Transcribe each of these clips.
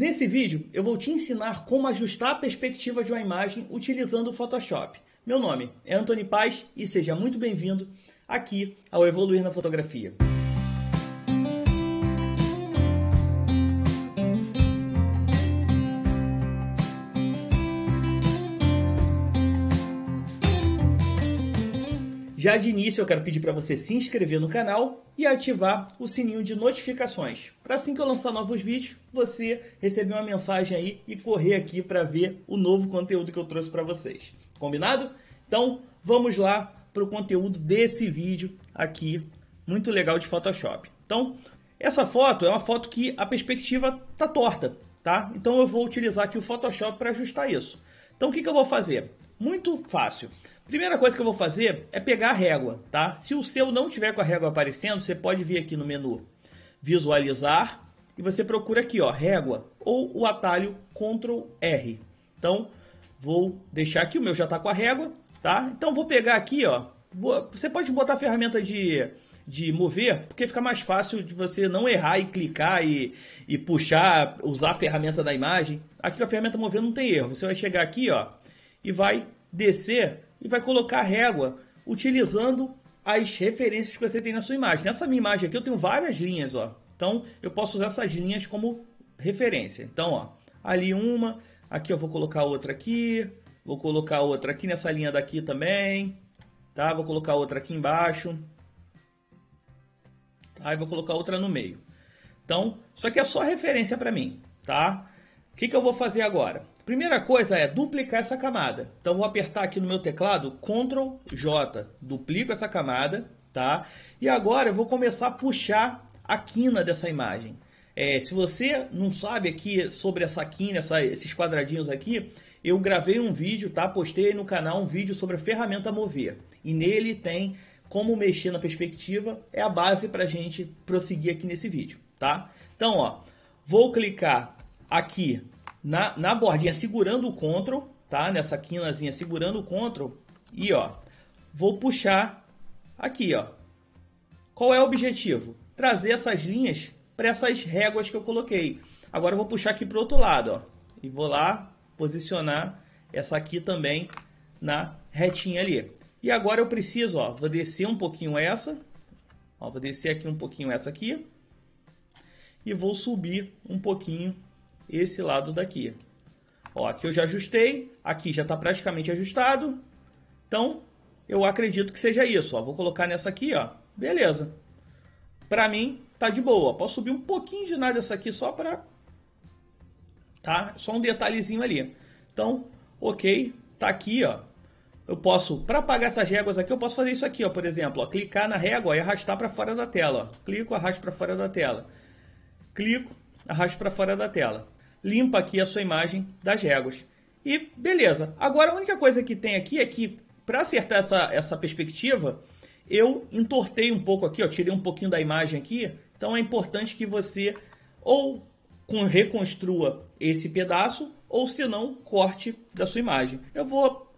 Nesse vídeo, eu vou te ensinar como ajustar a perspectiva de uma imagem utilizando o Photoshop. Meu nome é Anthony Paz e seja muito bem-vindo aqui ao Evoluir na Fotografia. Já de início, eu quero pedir para você se inscrever no canal e ativar o sininho de notificações, para assim que eu lançar novos vídeos, você receber uma mensagem aí e correr aqui para ver o novo conteúdo que eu trouxe para vocês. Combinado? Então, vamos lá para o conteúdo desse vídeo aqui, muito legal, de Photoshop. Então, essa foto é uma foto que a perspectiva tá torta, tá? Então, eu vou utilizar aqui o Photoshop para ajustar isso. Então, o que eu vou fazer? Muito fácil. Primeira coisa que eu vou fazer é pegar a régua, tá? Se o seu não tiver com a régua aparecendo, você pode vir aqui no menu visualizar e você procura aqui, ó, régua ou o atalho Ctrl R. Então, vou deixar aqui, o meu já tá com a régua, tá? Então, vou pegar aqui, ó, você pode botar a ferramenta de mover, porque fica mais fácil de você não errar e clicar e puxar, usar a ferramenta da imagem. Aqui com a ferramenta mover não tem erro, você vai chegar aqui, ó, e vai descer e vai colocar a régua utilizando as referências que você tem na sua imagem. Nessa minha imagem aqui eu tenho várias linhas, ó. Então eu posso usar essas linhas como referência. Então, ó, ali uma, aqui eu vou colocar outra aqui, vou colocar outra aqui nessa linha daqui também, tá? Vou colocar outra aqui embaixo, aí vou colocar outra no meio. Então, isso aqui é só referência para mim, tá? O que eu vou fazer agora? Primeira coisa é duplicar essa camada. Então, vou apertar aqui no meu teclado, Ctrl J, duplico essa camada, tá? E agora eu vou começar a puxar a quina dessa imagem. Se você não sabe aqui sobre essa quina, esses quadradinhos aqui, eu gravei um vídeo, tá? Postei no canal um vídeo sobre a ferramenta mover. E nele tem como mexer na perspectiva, é a base para a gente prosseguir aqui nesse vídeo, tá? Então, ó, vou clicar aqui na bordinha segurando o Ctrl, tá? Nessa quinazinha segurando o Ctrl e, ó, vou puxar aqui, ó. Qual é o objetivo? Trazer essas linhas para essas réguas que eu coloquei. Agora eu vou puxar aqui para o outro lado, ó, e vou lá posicionar essa aqui também na retinha ali. E agora eu preciso, ó, vou descer um pouquinho essa, ó, vou descer aqui um pouquinho essa aqui e vou subir um pouquinho esse lado daqui. Ó, aqui eu já ajustei, aqui já está praticamente ajustado. Então, eu acredito que seja isso, ó. Vou colocar nessa aqui, ó. Beleza. Para mim, tá de boa. Posso subir um pouquinho de nada essa aqui só para, tá? Só um detalhezinho ali. Então, OK, tá aqui, ó. Eu posso, para apagar essas réguas aqui, eu posso fazer isso aqui, ó, por exemplo, ó, clicar na régua e arrastar para fora da tela, ó. Clico, arrasto para fora da tela. Clico, arrasto para fora da tela. Limpa aqui a sua imagem das réguas. E beleza. Agora a única coisa que tem aqui é que para acertar essa perspectiva, eu entortei um pouco aqui, ó, tirei um pouquinho da imagem aqui. Então é importante que você ou reconstrua esse pedaço ou, se não, corte da sua imagem. Eu vou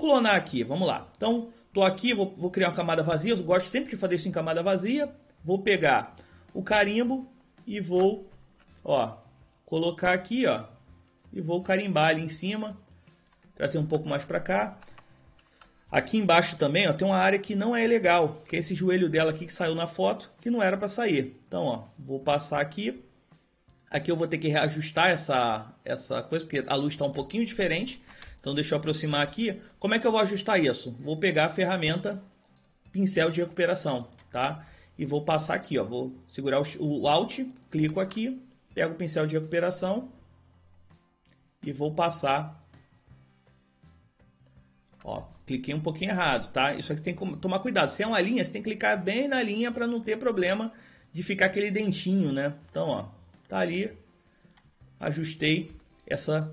clonar aqui, vamos lá. Então, tô aqui, vou criar uma camada vazia. Eu gosto sempre de fazer isso em camada vazia. Vou pegar o carimbo e vou, ó, colocar aqui, ó, e vou carimbar ali em cima, trazer um pouco mais para cá. Aqui embaixo também, ó, tem uma área que não é legal, que é esse joelho dela aqui que saiu na foto, que não era para sair. Então, ó, vou passar aqui. Aqui eu vou ter que reajustar essa coisa, porque a luz está um pouquinho diferente. Então, deixa eu aproximar aqui. Como é que eu vou ajustar isso? Vou pegar a ferramenta pincel de recuperação, tá? E vou passar aqui, ó, vou segurar o Alt, clico aqui, pego o pincel de recuperação e vou passar. Ó, cliquei um pouquinho errado, tá? Isso aqui tem que tomar cuidado. Se é uma linha, você tem que clicar bem na linha para não ter problema de ficar aquele dentinho, né? Então, ó, tá ali. Ajustei essa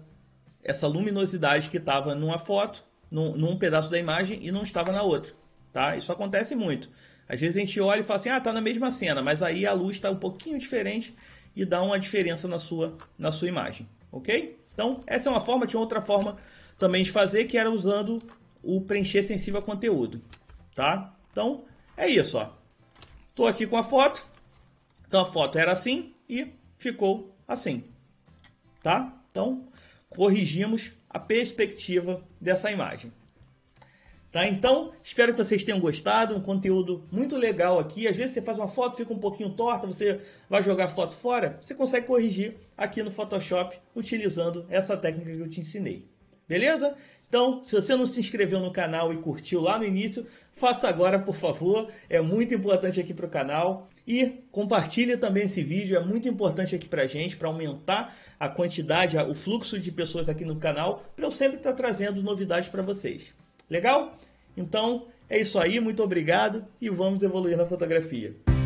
luminosidade que estava numa foto, num pedaço da imagem e não estava na outra, tá? Isso acontece muito. Às vezes a gente olha e fala assim, ah, tá na mesma cena, mas aí a luz está um pouquinho diferente e dá uma diferença na sua imagem, ok? Então, essa é uma forma. Tinha outra forma também de fazer, que era usando o preencher sensível a conteúdo, tá? Então, é isso, ó. Tô aqui com a foto. Então, a foto era assim e ficou assim, tá? Então, corrigimos a perspectiva dessa imagem. Tá? Então, espero que vocês tenham gostado, um conteúdo muito legal aqui. Às vezes você faz uma foto, fica um pouquinho torta, você vai jogar a foto fora, você consegue corrigir aqui no Photoshop utilizando essa técnica que eu te ensinei. Beleza? Então, se você não se inscreveu no canal e curtiu lá no início, faça agora, por favor. É muito importante aqui para o canal. E compartilha também esse vídeo, é muito importante aqui para a gente, para aumentar a quantidade, o fluxo de pessoas aqui no canal, para eu sempre estar trazendo novidades para vocês. Legal? Então, é isso aí. Muito obrigado e vamos evoluir na fotografia.